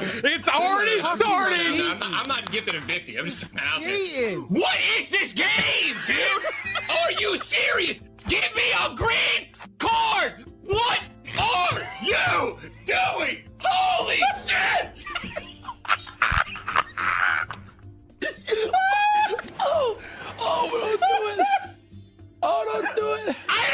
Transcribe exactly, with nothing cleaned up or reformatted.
go. It's already starting. I'm not, I'm not gifted a fifty. I'm just out there. What is this game, dude? Are you serious? Give me a green card. What are you doing? Holy shit! oh, oh, we don't do it. Oh, don't do it. I